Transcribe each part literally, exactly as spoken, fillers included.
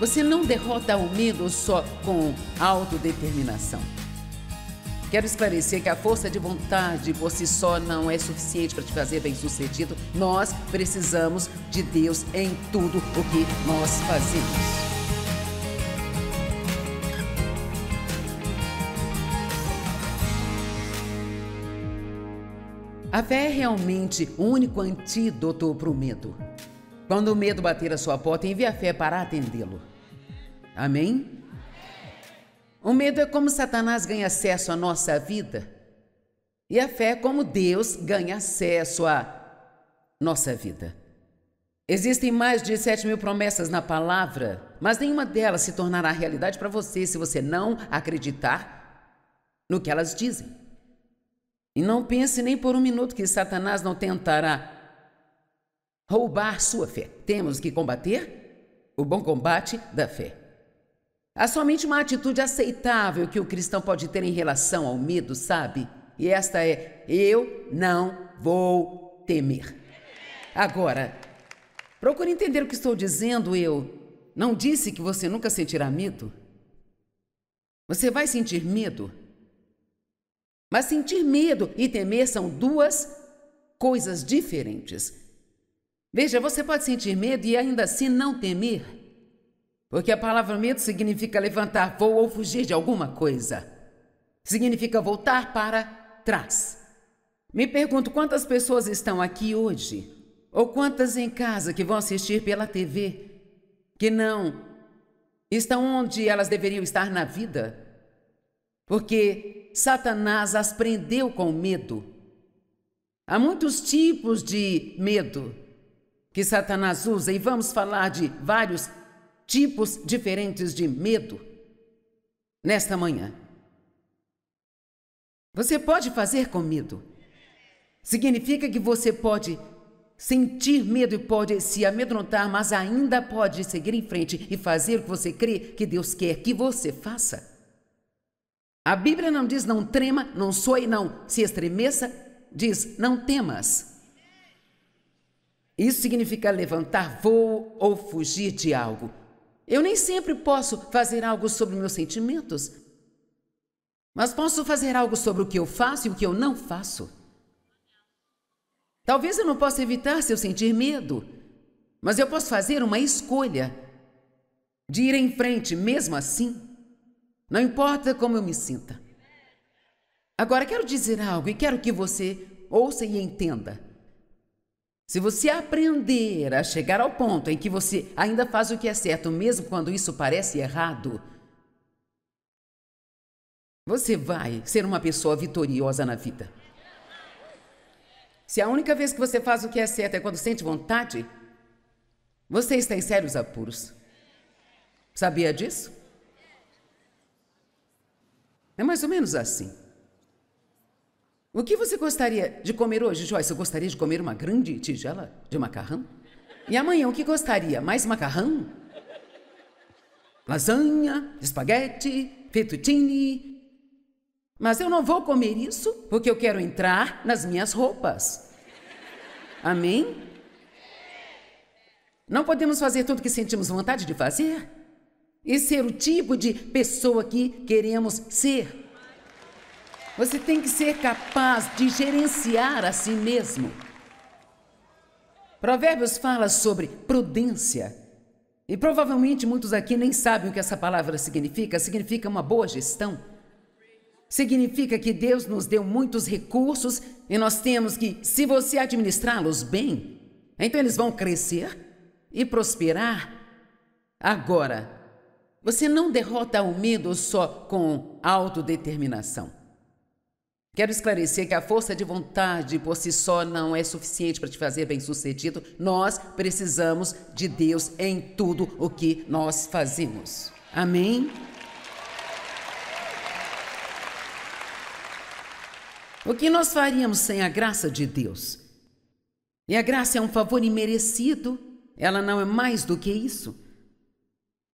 Você não derrota o medo só com autodeterminação. Quero esclarecer que a força de vontade por si só não é suficiente para te fazer bem-sucedido. Nós precisamos de Deus em tudo o que nós fazemos. A fé é realmente o único antídoto para o medo. Quando o medo bater a sua porta, envie a fé para atendê-lo. Amém? O medo é como Satanás ganha acesso à nossa vida e a fé é como Deus ganha acesso à nossa vida. Existem mais de sete mil promessas na palavra, mas nenhuma delas se tornará realidade para você se você não acreditar no que elas dizem. E não pense nem por um minuto que Satanás não tentará roubar sua fé. Temos que combater o bom combate da fé. Há somente uma atitude aceitável que o cristão pode ter em relação ao medo, sabe? E esta é: eu não vou temer. Agora, procure entender o que estou dizendo. Eu não disse que você nunca sentirá medo. Você vai sentir medo. Mas sentir medo e temer são duas coisas diferentes. Veja, você pode sentir medo e ainda assim não temer. Porque a palavra medo significa levantar voo ou fugir de alguma coisa. Significa voltar para trás. Me pergunto quantas pessoas estão aqui hoje, ou quantas em casa que vão assistir pela T V, que não estão onde elas deveriam estar na vida. Porque Satanás as prendeu com medo. Há muitos tipos de medo que Satanás usa e vamos falar de vários tipos. Tipos diferentes de medo nesta manhã. Você pode fazer com medo. Significa que você pode sentir medo e pode se amedrontar, mas ainda pode seguir em frente e fazer o que você crê que Deus quer que você faça. A Bíblia não diz não trema, não soe, não se estremeça. Diz não temas. Isso significa levantar voo ou fugir de algo. Eu nem sempre posso fazer algo sobre meus sentimentos, mas posso fazer algo sobre o que eu faço e o que eu não faço. Talvez eu não possa evitar se eu sentir medo, mas eu posso fazer uma escolha de ir em frente mesmo assim, não importa como eu me sinta. Agora, quero dizer algo e quero que você ouça e entenda. Se você aprender a chegar ao ponto em que você ainda faz o que é certo, mesmo quando isso parece errado, você vai ser uma pessoa vitoriosa na vida. Se a única vez que você faz o que é certo é quando sente vontade, você está em sérios apuros. Sabia disso? É mais ou menos assim. O que você gostaria de comer hoje, Joyce? Eu gostaria de comer uma grande tigela de macarrão. E amanhã, o que gostaria? Mais macarrão? Lasanha, espaguete, fettuccine. Mas eu não vou comer isso porque eu quero entrar nas minhas roupas. Amém? Não podemos fazer tudo o que sentimos vontade de fazer e ser o tipo de pessoa que queremos ser. Você tem que ser capaz de gerenciar a si mesmo. Provérbios fala sobre prudência. E provavelmente muitos aqui nem sabem o que essa palavra significa. Significa uma boa gestão. Significa que Deus nos deu muitos recursos e nós temos que, se você administrá-los bem, então eles vão crescer e prosperar. Agora, você não derrota o medo só com autodeterminação. Quero esclarecer que a força de vontade por si só não é suficiente para te fazer bem-sucedido. Nós precisamos de Deus em tudo o que nós fazemos. Amém? O que nós faríamos sem a graça de Deus? E a graça é um favor imerecido. Ela não é mais do que isso.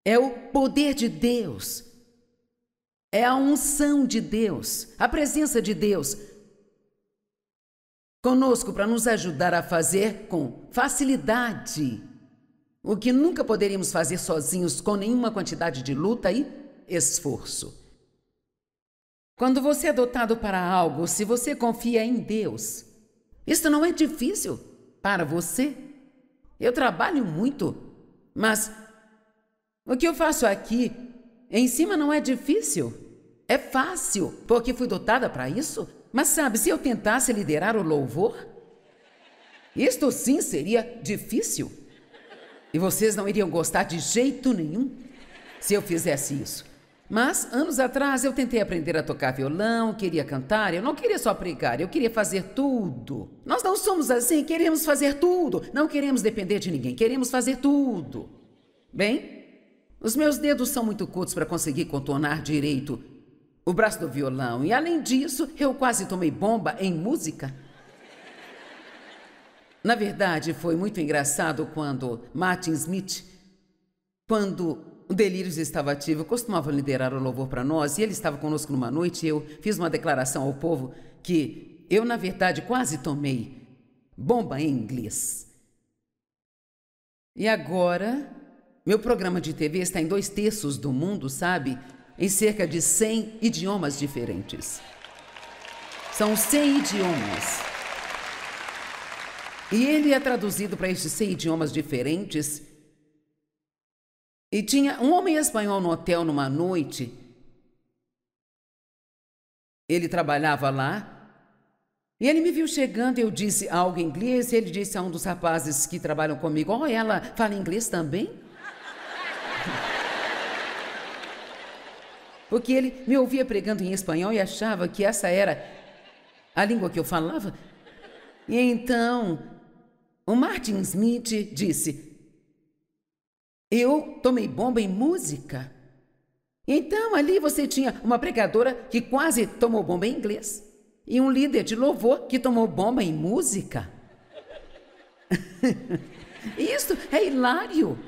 É o poder de Deus. É a unção de Deus, a presença de Deus conosco para nos ajudar a fazer com facilidade o que nunca poderíamos fazer sozinhos com nenhuma quantidade de luta e esforço. Quando você é dotado para algo, se você confia em Deus, isso não é difícil para você. Eu trabalho muito, mas o que eu faço aqui em cima não é difícil. É fácil, porque fui dotada para isso. Mas sabe, se eu tentasse liderar o louvor, isto sim seria difícil. E vocês não iriam gostar de jeito nenhum se eu fizesse isso. Mas, anos atrás, eu tentei aprender a tocar violão, queria cantar, eu não queria só pregar, eu queria fazer tudo. Nós não somos assim, queremos fazer tudo, não queremos depender de ninguém, queremos fazer tudo. Bem, os meus dedos são muito curtos para conseguir contornar direito o braço do violão e, além disso, eu quase tomei bomba em música. Na verdade, foi muito engraçado quando Martin Smith, quando... o Delírios estava ativo, eu costumava liderar o louvor para nós e ele estava conosco numa noite e eu fiz uma declaração ao povo que eu, na verdade, quase tomei bomba em inglês. E agora, meu programa de T V está em dois terços do mundo, sabe? Em cerca de cem idiomas diferentes. São cem idiomas. E ele é traduzido para estes cem idiomas diferentes. E tinha um homem espanhol no hotel numa noite. Ele trabalhava lá. E ele me viu chegando e eu disse algo em inglês. E ele disse a um dos rapazes que trabalham comigo, oh, ela fala inglês também? Porque ele me ouvia pregando em espanhol e achava que essa era a língua que eu falava. E então, o Martin Smith disse... eu tomei bomba em música. Então, ali você tinha uma pregadora que quase tomou bomba em inglês e um líder de louvor que tomou bomba em música. Isto é hilário.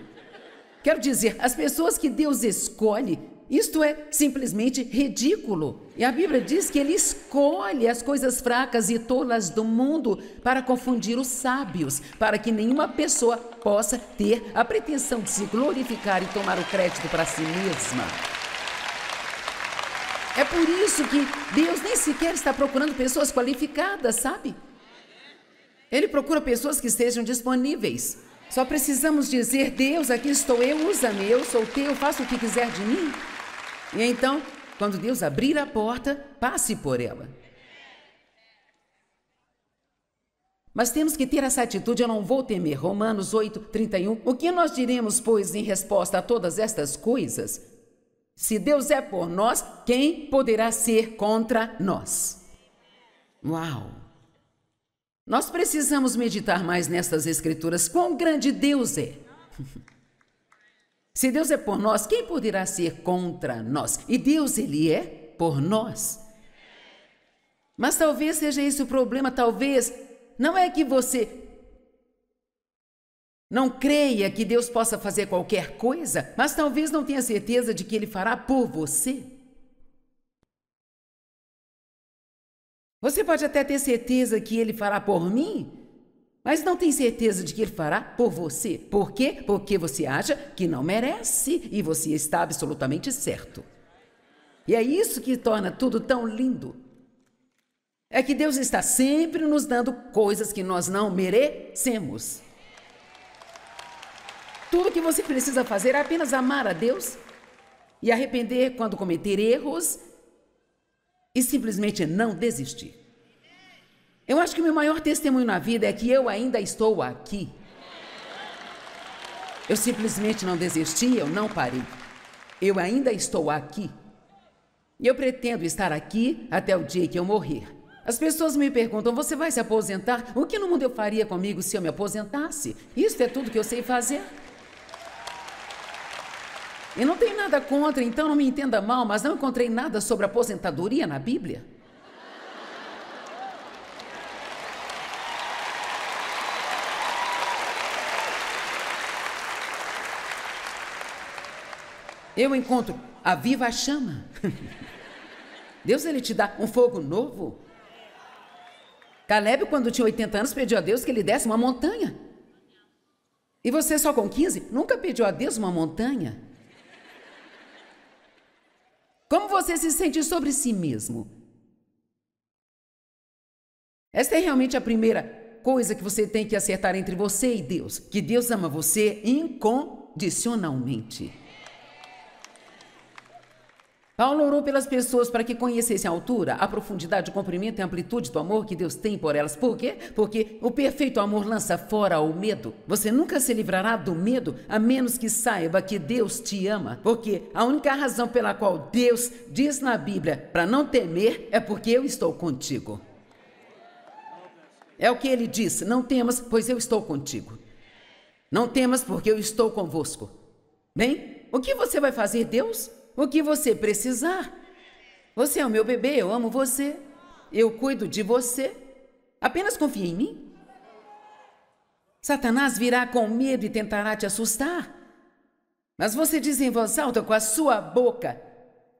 Quero dizer, as pessoas que Deus escolhe, isto é simplesmente ridículo. E a Bíblia diz que Ele escolhe as coisas fracas e tolas do mundo para confundir os sábios, para que nenhuma pessoa possa ter a pretensão de se glorificar e tomar o crédito para si mesma. É por isso que Deus nem sequer está procurando pessoas qualificadas, sabe? Ele procura pessoas que estejam disponíveis. Só precisamos dizer, Deus, aqui estou eu, usa-me, eu sou teu, faça o que quiser de mim. E então, quando Deus abrir a porta, passe por ela. Mas temos que ter essa atitude, eu não vou temer. Romanos oito, trinta e um. O que nós diremos, pois, em resposta a todas estas coisas? Se Deus é por nós, quem poderá ser contra nós? Uau! Nós precisamos meditar mais nestas escrituras. Quão grande Deus é! Se Deus é por nós, quem poderá ser contra nós? E Deus, Ele é por nós. Mas talvez seja esse o problema, talvez não é que você não creia que Deus possa fazer qualquer coisa, mas talvez não tenha certeza de que Ele fará por você. Você pode até ter certeza que Ele fará por mim, mas não tem certeza de que Ele fará por você. Por quê? Porque você acha que não merece e você está absolutamente certo. E é isso que torna tudo tão lindo. É que Deus está sempre nos dando coisas que nós não merecemos. Tudo que você precisa fazer é apenas amar a Deus e arrepender quando cometer erros e simplesmente não desistir. Eu acho que o meu maior testemunho na vida é que eu ainda estou aqui. Eu simplesmente não desisti, eu não parei. Eu ainda estou aqui. E eu pretendo estar aqui até o dia que eu morrer. As pessoas me perguntam, você vai se aposentar? O que no mundo eu faria comigo se eu me aposentasse? Isso é tudo que eu sei fazer. Eu não tenho nada contra, então não me entenda mal, mas não encontrei nada sobre aposentadoria na Bíblia. Eu encontro a viva chama. Deus, Ele te dá um fogo novo. Caleb, quando tinha oitenta anos, pediu a Deus que Ele desse uma montanha. E você só com quinze? Nunca pediu a Deus uma montanha? Como você se sente sobre si mesmo? Esta é realmente a primeira coisa que você tem que acertar entre você e Deus. Que Deus ama você incondicionalmente. Paulo orou pelas pessoas para que conhecessem a altura, a profundidade, o comprimento e a amplitude do amor que Deus tem por elas. Por quê? Porque o perfeito amor lança fora o medo. Você nunca se livrará do medo, a menos que saiba que Deus te ama. Porque a única razão pela qual Deus diz na Bíblia para não temer é porque eu estou contigo. É o que ele diz, não temas, pois eu estou contigo. Não temas, porque eu estou convosco. Bem, o que você vai fazer, Deus? O que você precisar. Você é o meu bebê, eu amo você. Eu cuido de você. Apenas confie em mim. Satanás virá com medo e tentará te assustar. Mas você diz em voz alta com a sua boca.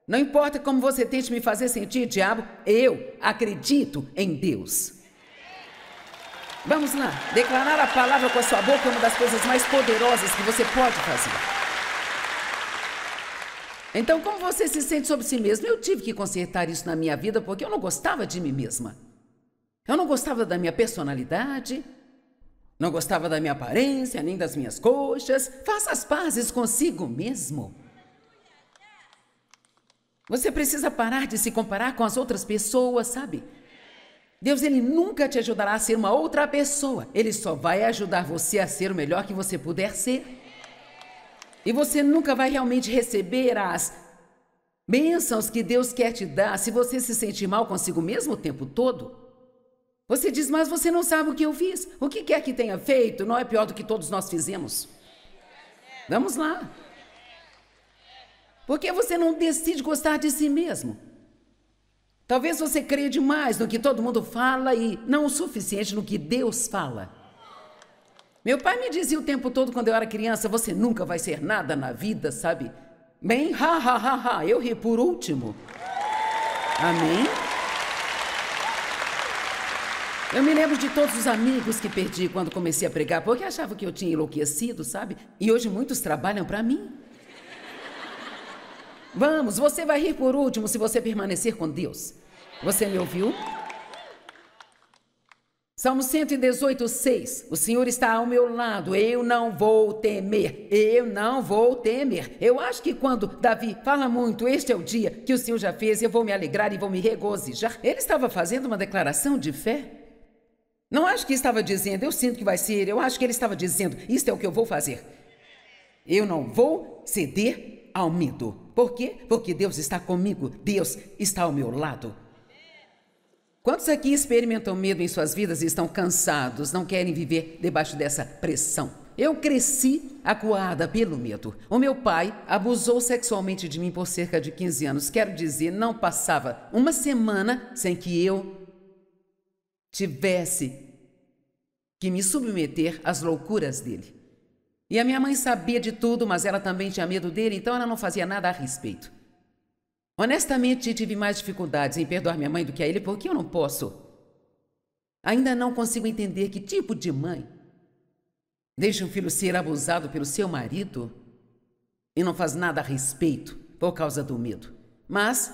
Não importa como você tente me fazer sentir, diabo, eu acredito em Deus. Vamos lá. Declarar a palavra com a sua boca é uma das coisas mais poderosas que você pode fazer. Então, como você se sente sobre si mesmo? Eu tive que consertar isso na minha vida porque eu não gostava de mim mesma. Eu não gostava da minha personalidade, não gostava da minha aparência, nem das minhas coxas. Faça as pazes consigo mesmo. Você precisa parar de se comparar com as outras pessoas, sabe? Deus, ele nunca te ajudará a ser uma outra pessoa. Ele só vai ajudar você a ser o melhor que você puder ser. E você nunca vai realmente receber as bênçãos que Deus quer te dar se você se sentir mal consigo mesmo o tempo todo. Você diz, mas você não sabe o que eu fiz. O que quer que tenha feito não é pior do que todos nós fizemos. Vamos lá. Porque você não decide gostar de si mesmo. Talvez você creia demais no que todo mundo fala e não o suficiente no que Deus fala. Meu pai me dizia o tempo todo quando eu era criança, você nunca vai ser nada na vida, sabe? Bem, ha, ha, ha, ha, eu ri por último. Amém? Eu me lembro de todos os amigos que perdi quando comecei a pregar, porque achavam que eu tinha enlouquecido, sabe? E hoje muitos trabalham para mim. Vamos, você vai rir por último se você permanecer com Deus. Você me ouviu? Salmo cento e dezoito, seis. O Senhor está ao meu lado, eu não vou temer, eu não vou temer. Eu acho que quando Davi fala muito, este é o dia que o Senhor já fez, eu vou me alegrar e vou me regozijar. Ele estava fazendo uma declaração de fé. Não acho que estava dizendo, eu sinto que vai ser, eu acho que ele estava dizendo, isto é o que eu vou fazer. Eu não vou ceder ao medo. Por quê? Porque Deus está comigo, Deus está ao meu lado. Quantos aqui experimentam medo em suas vidas e estão cansados, não querem viver debaixo dessa pressão? Eu cresci acuada pelo medo. O meu pai abusou sexualmente de mim por cerca de quinze anos. Quero dizer, não passava uma semana sem que eu tivesse que me submeter às loucuras dele. E a minha mãe sabia de tudo, mas ela também tinha medo dele, então ela não fazia nada a respeito. Honestamente, tive mais dificuldades em perdoar minha mãe do que a ele, porque eu não posso. Ainda não consigo entender que tipo de mãe deixa um filho ser abusado pelo seu marido e não faz nada a respeito por causa do medo. Mas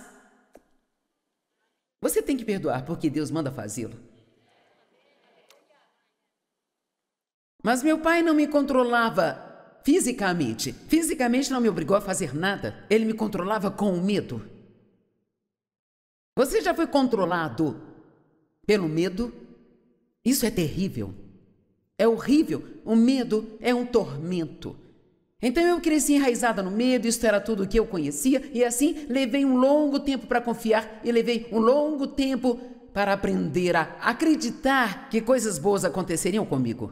você tem que perdoar, porque Deus manda fazê-lo. Mas meu pai não me controlava fisicamente. Fisicamente não me obrigou a fazer nada. Ele me controlava com o medo. Você já foi controlado pelo medo? Isso é terrível. É horrível. O medo é um tormento. Então eu cresci enraizada no medo, isso era tudo o que eu conhecia, e assim levei um longo tempo para confiar e levei um longo tempo para aprender a acreditar que coisas boas aconteceriam comigo.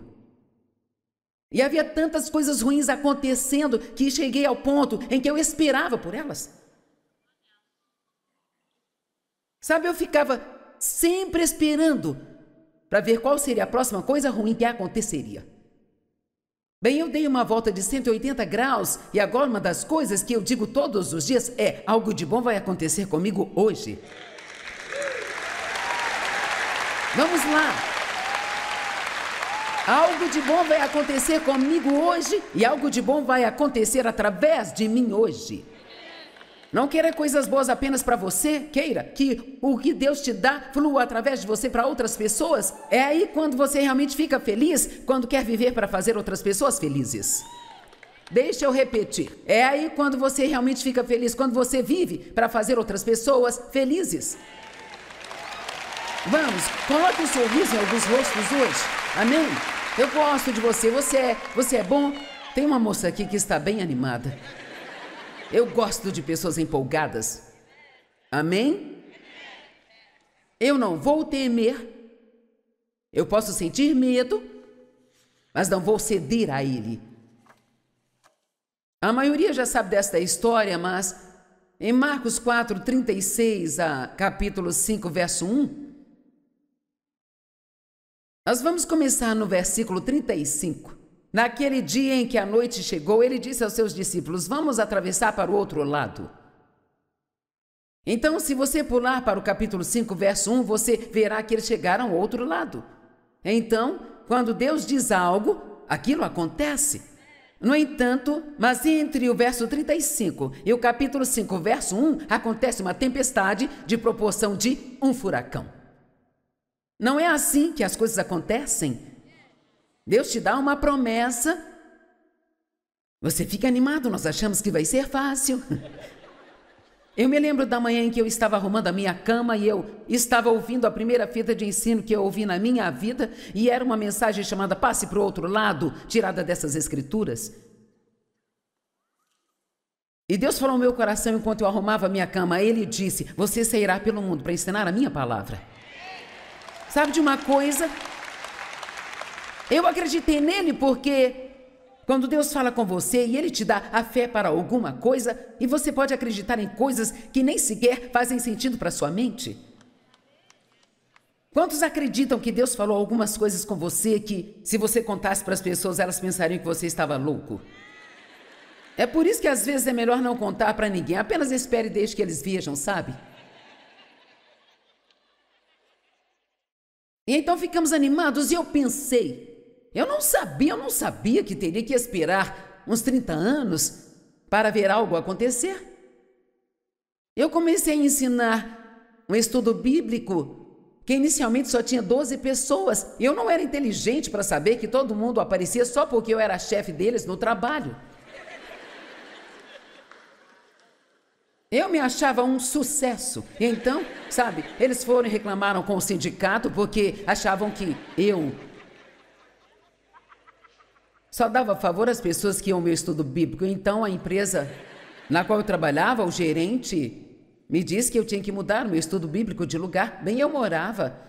E havia tantas coisas ruins acontecendo que cheguei ao ponto em que eu esperava por elas. Sabe, eu ficava sempre esperando para ver qual seria a próxima coisa ruim que aconteceria. Bem, eu dei uma volta de cento e oitenta graus e agora uma das coisas que eu digo todos os dias é: algo de bom vai acontecer comigo hoje. Vamos lá. Algo de bom vai acontecer comigo hoje e algo de bom vai acontecer através de mim hoje. Não queira coisas boas apenas para você, queira que o que Deus te dá flua através de você para outras pessoas. É aí quando você realmente fica feliz, quando quer viver para fazer outras pessoas felizes. Deixa eu repetir. É aí quando você realmente fica feliz, quando você vive para fazer outras pessoas felizes. Vamos, coloque um sorriso em alguns rostos hoje. Amém? Eu gosto de você. Você é, você é bom. Tem uma moça aqui que está bem animada. Eu gosto de pessoas empolgadas. Amém? Eu não vou temer. Eu posso sentir medo, mas não vou ceder a ele. A maioria já sabe desta história, mas em Marcos quatro, trinta e seis a capítulo cinco, verso um, nós vamos começar no versículo trinta e cinco. Naquele dia em que a noite chegou, ele disse aos seus discípulos, vamos atravessar para o outro lado. Então, se você pular para o capítulo cinco, verso um, você verá que eles chegaram ao outro lado. Então, quando Deus diz algo, aquilo acontece. No entanto, mas entre o verso trinta e cinco e o capítulo cinco, verso um, acontece uma tempestade de proporção de um furacão. Não é assim que as coisas acontecem. Deus te dá uma promessa. Você fica animado, nós achamos que vai ser fácil. Eu me lembro da manhã em que eu estava arrumando a minha cama e eu estava ouvindo a primeira fita de ensino que eu ouvi na minha vida e era uma mensagem chamada Passe para o Outro Lado, tirada dessas escrituras. E Deus falou ao meu coração enquanto eu arrumava a minha cama. Ele disse, você sairá pelo mundo para ensinar a minha palavra. Sabe de uma coisa? Eu acreditei nele porque quando Deus fala com você e ele te dá a fé para alguma coisa, e você pode acreditar em coisas que nem sequer fazem sentido para sua mente. Quantos acreditam que Deus falou algumas coisas com você que, se você contasse para as pessoas, elas pensariam que você estava louco? É por isso que às vezes é melhor não contar para ninguém, apenas espere desde que eles vejam, sabe? E então ficamos animados e eu pensei, eu não sabia, eu não sabia que teria que esperar uns trinta anos para ver algo acontecer. Eu comecei a ensinar um estudo bíblico que inicialmente só tinha doze pessoas. Eu não era inteligente para saber que todo mundo aparecia só porque eu era chefe deles no trabalho. Eu me achava um sucesso. Então, sabe, eles foram e reclamaram com o sindicato porque achavam que eu só dava favor às pessoas que iam ao meu estudo bíblico. Então, a empresa na qual eu trabalhava, o gerente, me disse que eu tinha que mudar o meu estudo bíblico de lugar. Bem, eu morava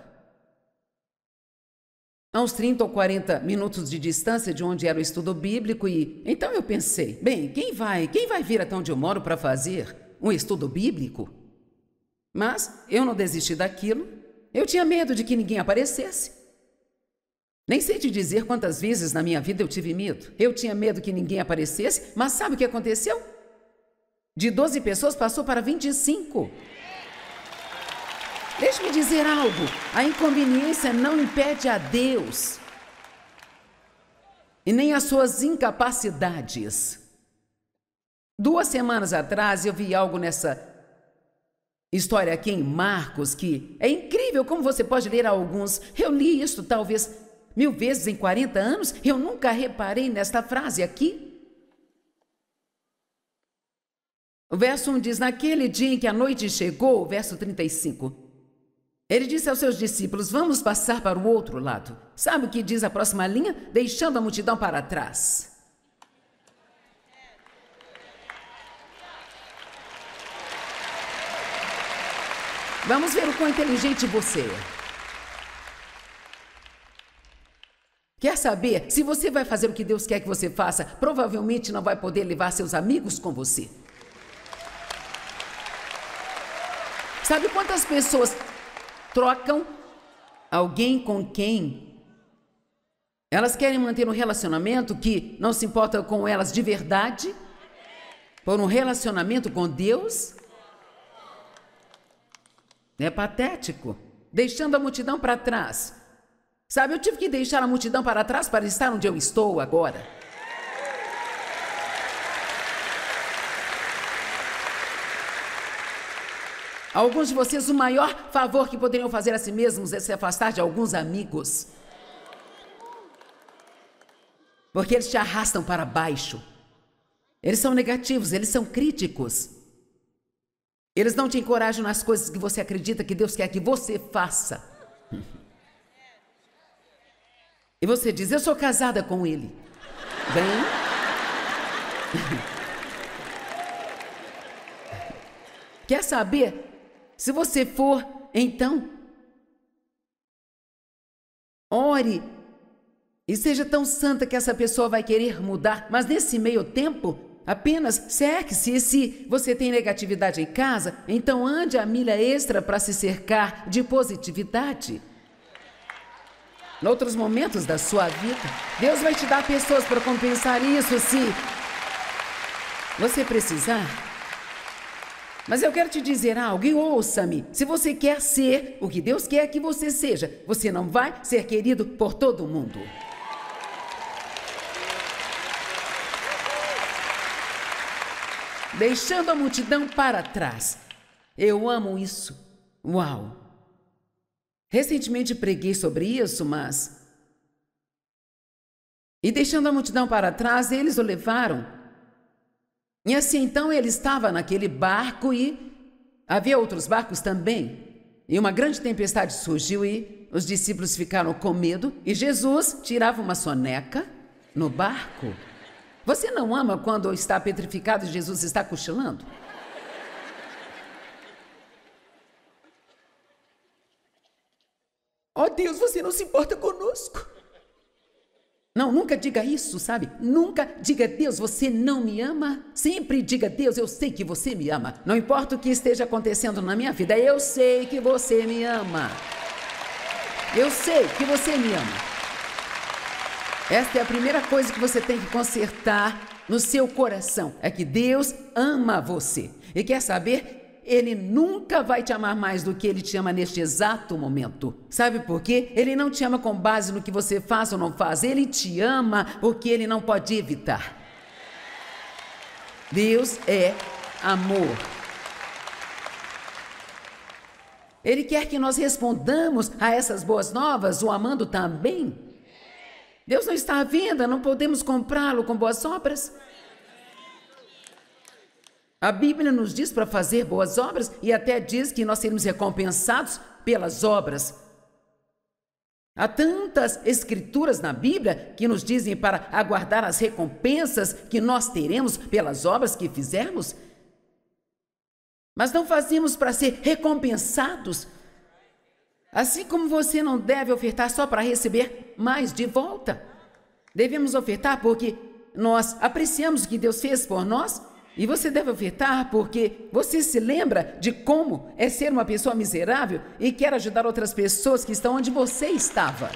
a uns trinta ou quarenta minutos de distância de onde era o estudo bíblico. E então eu pensei, bem, quem vai, quem vai vir até onde eu moro para fazer um estudo bíblico? Mas eu não desisti daquilo. Eu tinha medo de que ninguém aparecesse. Nem sei te dizer quantas vezes na minha vida eu tive medo. Eu tinha medo que ninguém aparecesse, mas sabe o que aconteceu? De doze pessoas passou para vinte e cinco. Deixa-me dizer algo. A inconveniência não impede a Deus e nem as suas incapacidades. Duas semanas atrás eu vi algo nessa história aqui em Marcos que é incrível como você pode ler alguns. Eu li isso talvez mil vezes em quarenta anos. Eu nunca reparei nesta frase aqui. O verso um diz, naquele dia em que a noite chegou, verso trinta e cinco, ele disse aos seus discípulos, vamos passar para o outro lado. Sabe o que diz a próxima linha? Deixando a multidão para trás. Vamos ver o quão inteligente você é. Quer saber? Se você vai fazer o que Deus quer que você faça, provavelmente não vai poder levar seus amigos com você. Sabe quantas pessoas trocam alguém com quem elas querem manter um relacionamento que não se importa com elas de verdade por um relacionamento com Deus? É patético. Deixando a multidão para trás. Sabe, eu tive que deixar a multidão para trás para estar onde eu estou agora. Alguns de vocês, o maior favor que poderiam fazer a si mesmos é se afastar de alguns amigos. Porque eles te arrastam para baixo. Eles são negativos, eles são críticos. Eles não te encorajam nas coisas que você acredita que Deus quer que você faça. E você diz, eu sou casada com ele. Bem? Quer saber? Se você for, então, ore e seja tão santa que essa pessoa vai querer mudar. Mas nesse meio tempo, apenas cerque-se. E se você tem negatividade em casa, então ande a milha extra para se cercar de positividade. Em outros momentos da sua vida, Deus vai te dar pessoas para compensar isso, se você precisar. Mas eu quero te dizer algo, e ouça-me. Se você quer ser o que Deus quer que você seja, você não vai ser querido por todo mundo. Deixando a multidão para trás. Eu amo isso. Uau! Recentemente preguei sobre isso, mas... E deixando a multidão para trás, eles o levaram. E assim, então, ele estava naquele barco e havia outros barcos também. E uma grande tempestade surgiu e os discípulos ficaram com medo. E Jesus tirava uma soneca no barco. Você não ama quando está petrificado e Jesus está cochilando? Oh, Deus, você não se importa conosco. Não, nunca diga isso, sabe? Nunca diga, Deus, você não me ama. Sempre diga, Deus, eu sei que você me ama. Não importa o que esteja acontecendo na minha vida, eu sei que você me ama. Eu sei que você me ama. Esta é a primeira coisa que você tem que consertar no seu coração. É que Deus ama você. E quer saber? Ele nunca vai te amar mais do que ele te ama neste exato momento. Sabe por quê? Ele não te ama com base no que você faz ou não faz. Ele te ama porque ele não pode evitar. Deus é amor. Ele quer que nós respondamos a essas boas novas, o amando também. Deus não está à venda, não podemos comprá-lo com boas obras. A Bíblia nos diz para fazer boas obras e até diz que nós seremos recompensados pelas obras. Há tantas escrituras na Bíblia que nos dizem para aguardar as recompensas que nós teremos pelas obras que fizermos. Mas não fazemos para ser recompensados. Assim como você não deve ofertar só para receber mais de volta. Devemos ofertar porque nós apreciamos o que Deus fez por nós. E você deve ofertar porque você se lembra de como é ser uma pessoa miserável e quer ajudar outras pessoas que estão onde você estava.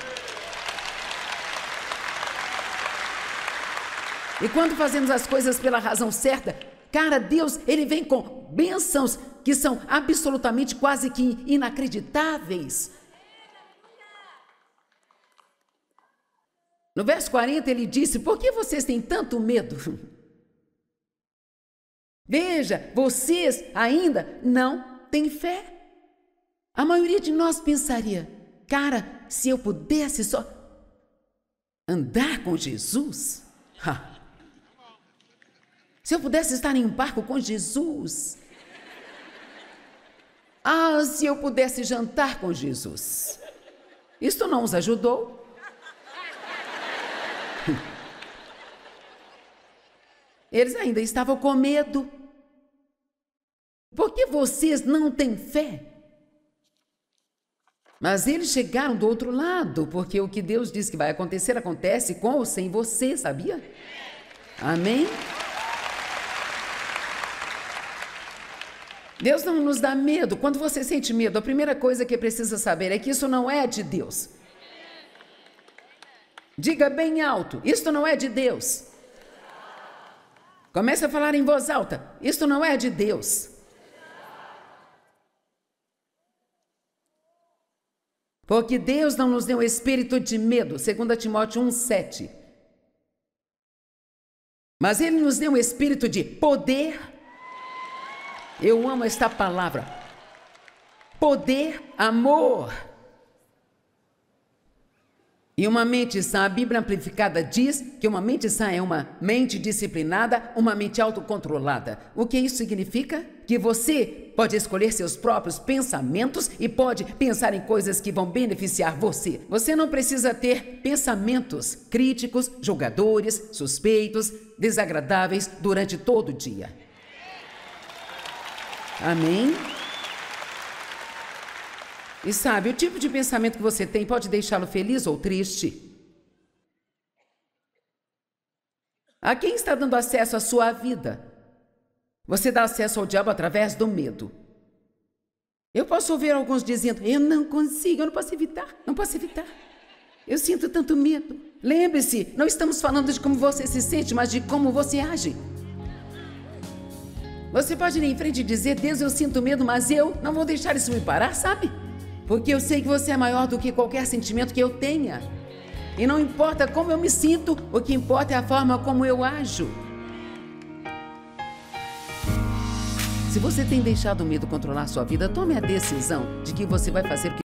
E quando fazemos as coisas pela razão certa, cara, Deus, ele vem com bênçãos que são absolutamente quase que inacreditáveis. No verso quarenta ele disse, por que vocês têm tanto medo? Veja, vocês ainda não têm fé. A maioria de nós pensaria, cara, se eu pudesse só andar com Jesus. Ha. Se eu pudesse estar em um barco com Jesus. Ah, se eu pudesse jantar com Jesus. Isto não os ajudou. Eles ainda estavam com medo. Por que vocês não têm fé? Mas eles chegaram do outro lado, porque o que Deus diz que vai acontecer, acontece com ou sem você, sabia? Amém? Deus não nos dá medo. Quando você sente medo, a primeira coisa que precisa saber é que isso não é de Deus. Diga bem alto, isto não é de Deus. Comece a falar em voz alta, isto não é de Deus. Porque Deus não nos deu um espírito de medo, segundo Timóteo um, sete. Mas Ele nos deu um espírito de poder. Eu amo esta palavra. Poder, amor. E uma mente sã, a Bíblia Amplificada diz que uma mente sã é uma mente disciplinada, uma mente autocontrolada. O que isso significa? Que você pode escolher seus próprios pensamentos e pode pensar em coisas que vão beneficiar você. Você não precisa ter pensamentos críticos, julgadores, suspeitos, desagradáveis durante todo o dia. Amém? E sabe, o tipo de pensamento que você tem pode deixá-lo feliz ou triste. A quem está dando acesso à sua vida? Você dá acesso ao diabo através do medo. Eu posso ouvir alguns dizendo, eu não consigo, eu não posso evitar, não posso evitar. Eu sinto tanto medo. Lembre-se, não estamos falando de como você se sente, mas de como você age. Você pode ir em frente e dizer, Deus, eu sinto medo, mas eu não vou deixar isso me parar, sabe? Porque eu sei que você é maior do que qualquer sentimento que eu tenha. E não importa como eu me sinto, o que importa é a forma como eu ajo. Se você tem deixado o medo controlar sua vida, tome a decisão de que você vai fazer o que